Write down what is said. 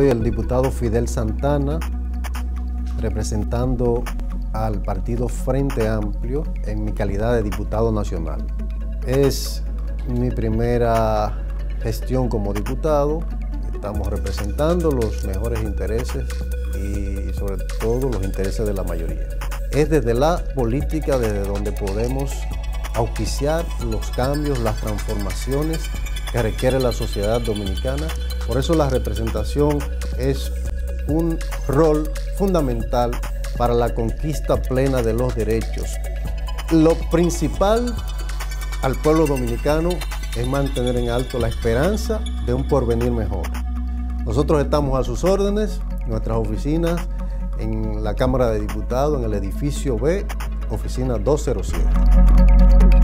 soy el diputado Fidel Santana, representando al Partido Frente Amplio en mi calidad de diputado nacional. Es mi primera gestión como diputado. Estamos representando los mejores intereses y sobre todo los intereses de la mayoría. Es desde la política desde donde podemos auspiciar los cambios, las transformaciones que requiere la sociedad dominicana. Por eso la representación es un rol fundamental para la conquista plena de los derechos. Lo principal al pueblo dominicano es mantener en alto la esperanza de un porvenir mejor. Nosotros estamos a sus órdenes, nuestras oficinas en la Cámara de Diputados, en el edificio B, oficina 207.